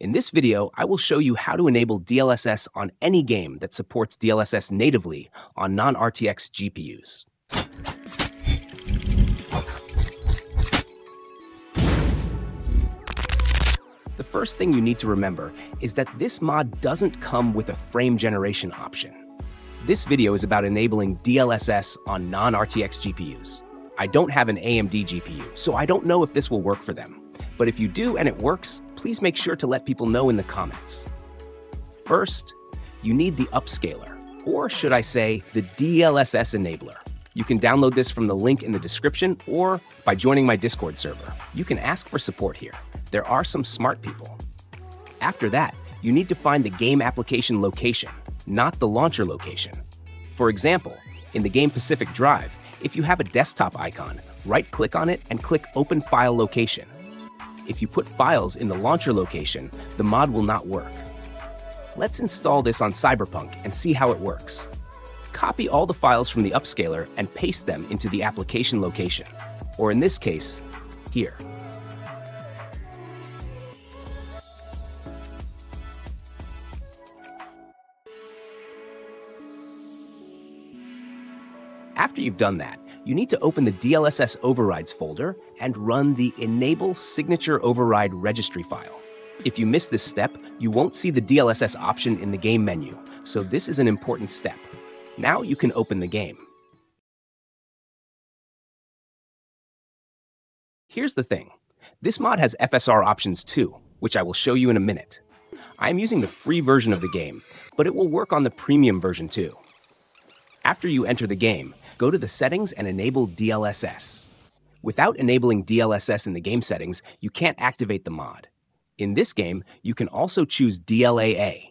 In this video, I will show you how to enable DLSS on any game that supports DLSS natively on non-RTX GPUs. The first thing you need to remember is that this mod doesn't come with a frame generation option. This video is about enabling DLSS on non-RTX GPUs. I don't have an AMD GPU, so I don't know if this will work for them. But if you do and it works, please make sure to let people know in the comments. First, you need the upscaler, or should I say, the DLSS enabler. You can download this from the link in the description or by joining my Discord server. You can ask for support here. There are some smart people. After that, you need to find the game application location, not the launcher location. For example, in the game Pacific Drive, if you have a desktop icon, right-click on it and click Open File Location. If you put files in the launcher location, the mod will not work. Let's install this on Cyberpunk and see how it works. Copy all the files from the upscaler and paste them into the application location, or in this case, here. After you've done that, you need to open the DLSS Overrides folder and run the Enable Signature Override Registry file. If you miss this step, you won't see the DLSS option in the game menu, so this is an important step. Now you can open the game. Here's the thing. This mod has FSR options too, which I will show you in a minute. I'm using the free version of the game, but it will work on the premium version too. After you enter the game, go to the settings and enable DLSS. Without enabling DLSS in the game settings, you can't activate the mod. In this game, you can also choose DLAA.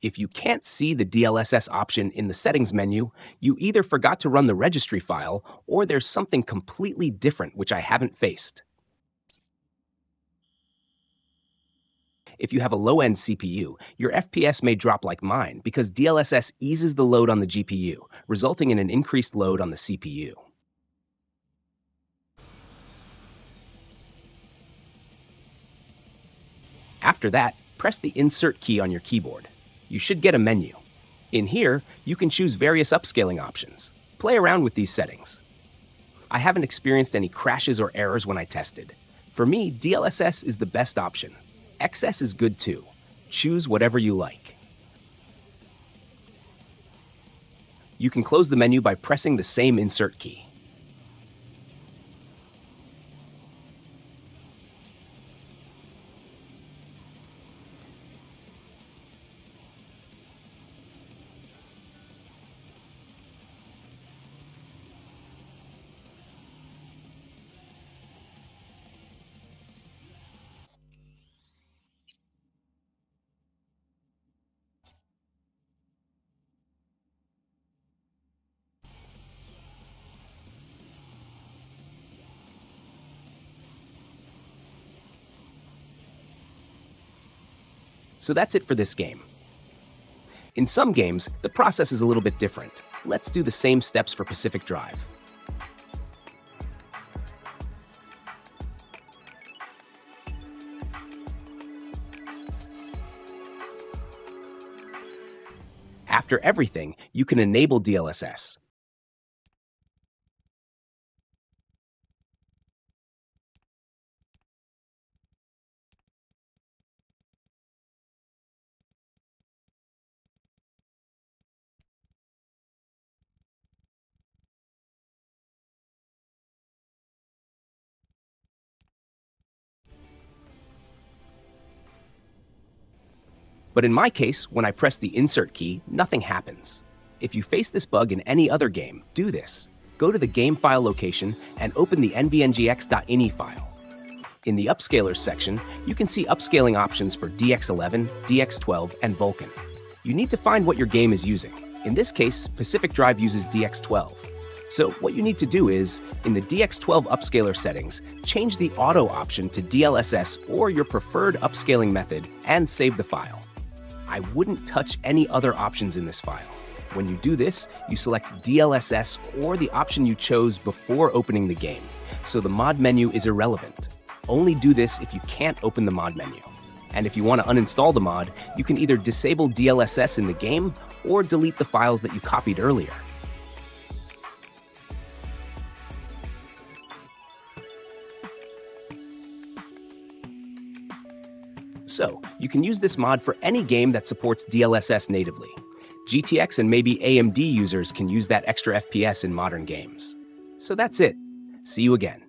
If you can't see the DLSS option in the settings menu, you either forgot to run the registry file or there's something completely different which I haven't faced. If you have a low-end CPU, your FPS may drop like mine because DLSS eases the load on the GPU, resulting in an increased load on the CPU. After that, press the Insert key on your keyboard. You should get a menu. In here, you can choose various upscaling options. Play around with these settings. I haven't experienced any crashes or errors when I tested. For me, DLSS is the best option. XS is good too. Choose whatever you like. You can close the menu by pressing the same Insert key. So that's it for this game. In some games, the process is a little bit different. Let's do the same steps for Pacific Drive. After everything, you can enable DLSS. But in my case, when I press the Insert key, nothing happens. If you face this bug in any other game, do this. Go to the game file location and open the nvngx.ini file. In the Upscalers section, you can see upscaling options for DX11, DX12, and Vulkan. You need to find what your game is using. In this case, Pacific Drive uses DX12. So what you need to do is, in the DX12 upscaler settings, change the auto option to DLSS or your preferred upscaling method and save the file. I wouldn't touch any other options in this file. When you do this, you select DLSS or the option you chose before opening the game, so the mod menu is irrelevant. Only do this if you can't open the mod menu. And if you want to uninstall the mod, you can either disable DLSS in the game or delete the files that you copied earlier. So, you can use this mod for any game that supports DLSS natively. GTX and maybe AMD users can use that extra FPS in modern games. So that's it. See you again.